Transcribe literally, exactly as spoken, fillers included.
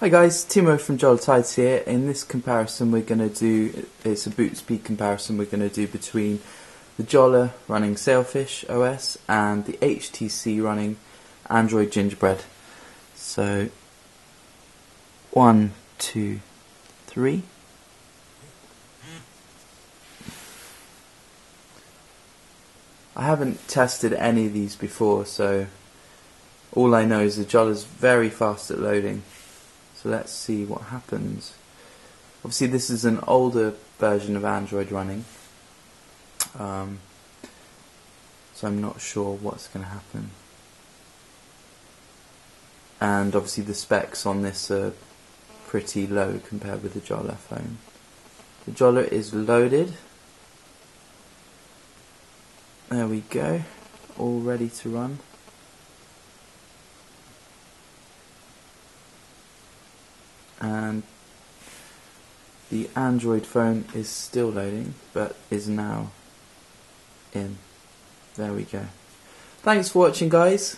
Hi guys, Timo from Jolla Tides here. In this comparison we're going to do, it's a boot speed comparison we're going to do between the Jolla running Sailfish O S and the H T C running Android Gingerbread. So, one, two, three. I haven't tested any of these before, so all I know is the Jolla's very fast at loading. So let's see what happens. Obviously this is an older version of Android running, um, so I'm not sure what's going to happen. And obviously the specs on this are pretty low compared with the Jolla phone. The Jolla is loaded. There we go, all ready to run. And the Android phone is still loading, but is now in. There we go. Thanks for watching, guys.